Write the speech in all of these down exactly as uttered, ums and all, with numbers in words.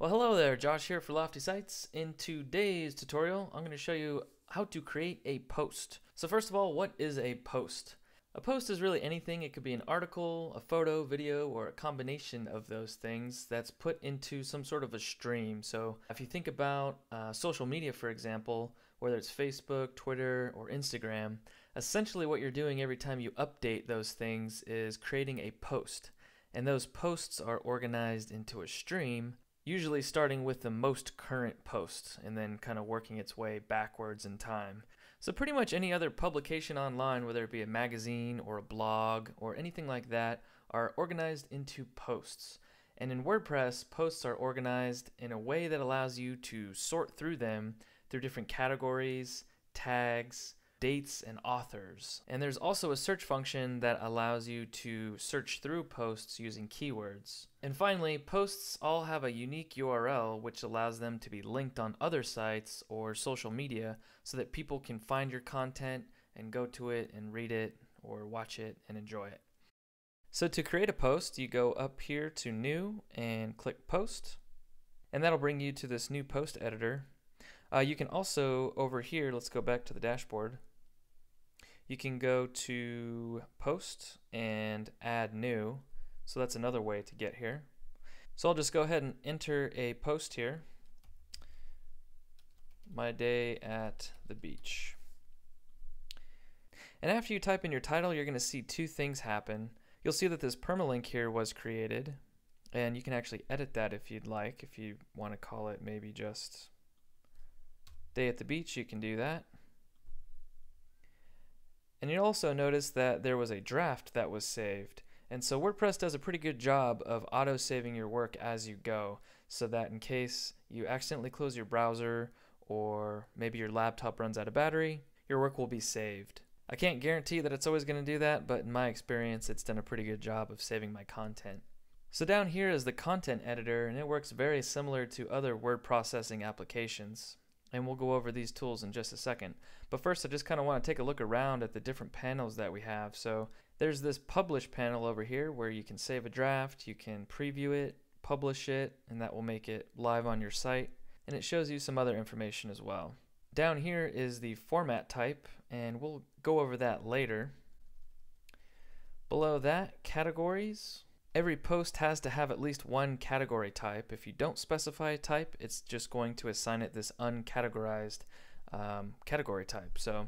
Well, hello there, Josh here for LoftySights. In today's tutorial, I'm going to show you how to create a post. So first of all, what is a post? A post is really anything. It could be an article, a photo, video, or a combination of those things that's put into some sort of a stream. So if you think about uh, social media, for example, whether it's Facebook, Twitter, or Instagram, essentially what you're doing every time you update those things is creating a post. And those posts are organized into a stream, usually starting with the most current post and then kind of working its way backwards in time. So pretty much any other publication online, whether it be a magazine or a blog or anything like that, are organized into posts. And in WordPress, posts are organized in a way that allows you to sort through them through different categories, tags, dates, and authors. And there's also a search function that allows you to search through posts using keywords. And finally, posts all have a unique U R L which allows them to be linked on other sites or social media so that people can find your content and go to it and read it or watch it and enjoy it. So to create a post, you go up here to New and click Post, and that'll bring you to this new post editor. Uh, you can also, over here, let's go back to the dashboard. You can go to Post and Add New. So that's another way to get here. So I'll just go ahead and enter a post here. My day at the beach. And after you type in your title, you're going to see two things happen. You'll see that this permalink here was created. And you can actually edit that if you'd like. If you want to call it maybe just Day at the Beach, you can do that. And you'll also notice that there was a draft that was saved. And so WordPress does a pretty good job of auto-saving your work as you go, so that in case you accidentally close your browser or maybe your laptop runs out of battery, your work will be saved. I can't guarantee that it's always going to do that, but in my experience, it's done a pretty good job of saving my content. So down here is the content editor, and it works very similar to other word processing applications. And we'll go over these tools in just a second. But first, I just kind of want to take a look around at the different panels that we have. So there's this Publish panel over here where you can save a draft, you can preview it, publish it, and that will make it live on your site. And it shows you some other information as well. Down here is the format type, and we'll go over that later. Below that, categories. Every post has to have at least one category type. If you don't specify a type, it's just going to assign it this uncategorized um, category type. So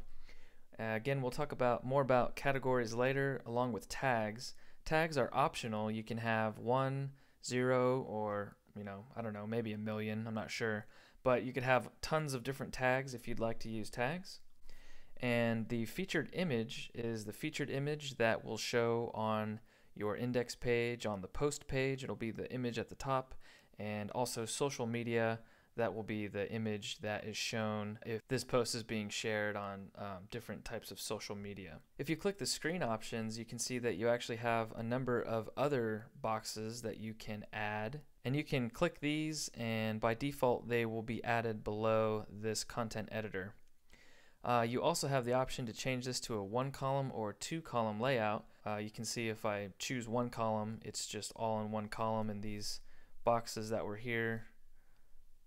uh, again, we'll talk about more about categories later, along with tags. Tags are optional. You can have one, zero, or you know, I don't know, maybe a million. I'm not sure, but you could have tons of different tags if you'd like to use tags. And the featured image is the featured image that will show on your index page, on the post page. It'll be the image at the top, and also social media. That will be the image that is shown if this post is being shared on um, different types of social media. If you click the screen options, you can see that you actually have a number of other boxes that you can add, and you can click these, and by default they will be added below this content editor. Uh, you also have the option to change this to a one column or two column layout. Uh, you can see if I choose one column, it's just all in one column, and these boxes that were here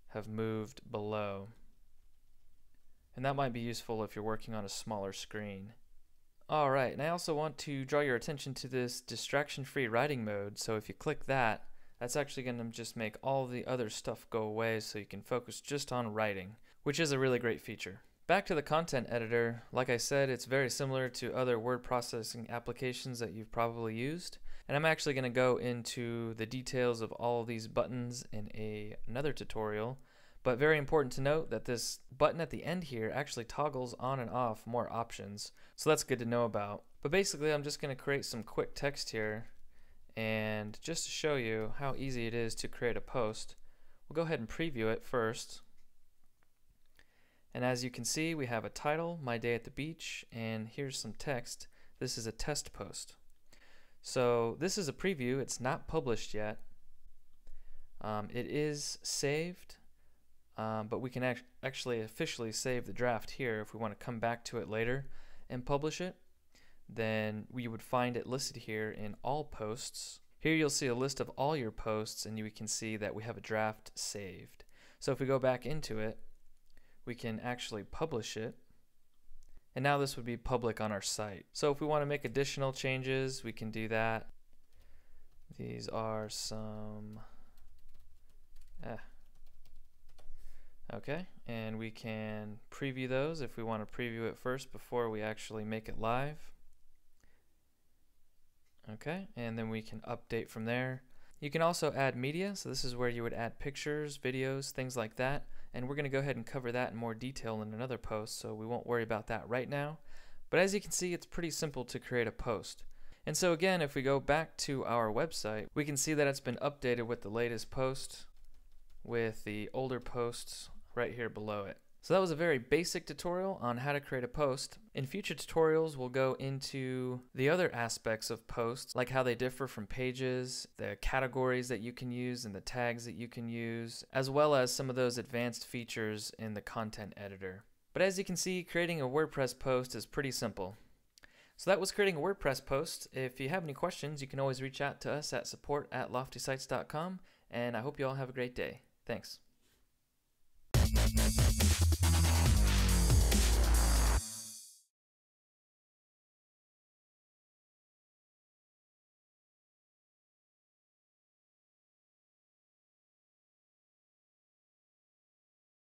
have moved below. And that might be useful if you're working on a smaller screen. Alright, and I also want to draw your attention to this distraction-free writing mode. So if you click that, that's actually going to just make all the other stuff go away, so you can focus just on writing, which is a really great feature. Back to the content editor, like I said, it's very similar to other word processing applications that you've probably used. And I'm actually going to go into the details of all of these buttons in a, another tutorial. But very important to note that this button at the end here actually toggles on and off more options. So that's good to know about. But basically, I'm just going to create some quick text here. And just to show you how easy it is to create a post, we'll go ahead and preview it first. And as you can see, we have a title, My Day at the Beach, and here's some text. This is a test post. So this is a preview. It's not published yet. Um, it is saved, um, but we can act actually officially save the draft here if we want to come back to it later and publish it. Then we would find it listed here in all posts. Here you'll see a list of all your posts, and you can see that we have a draft saved. So if we go back into it, we can actually publish it. And now this would be public on our site. So if we want to make additional changes, we can do that. These are some, eh. Okay, and we can preview those if we want to preview it first before we actually make it live. Okay, and then we can update from there. You can also add media, so this is where you would add pictures, videos, things like that. And we're going to go ahead and cover that in more detail in another post, so we won't worry about that right now. But as you can see, it's pretty simple to create a post. And so again, if we go back to our website, we can see that it's been updated with the latest post, with the older posts right here below it. So that was a very basic tutorial on how to create a post. In future tutorials, we'll go into the other aspects of posts, like how they differ from pages, the categories that you can use and the tags that you can use, as well as some of those advanced features in the content editor. But as you can see, creating a WordPress post is pretty simple. So that was creating a WordPress post. If you have any questions, you can always reach out to us at support at lofty sights dot com, and I hope you all have a great day. Thanks.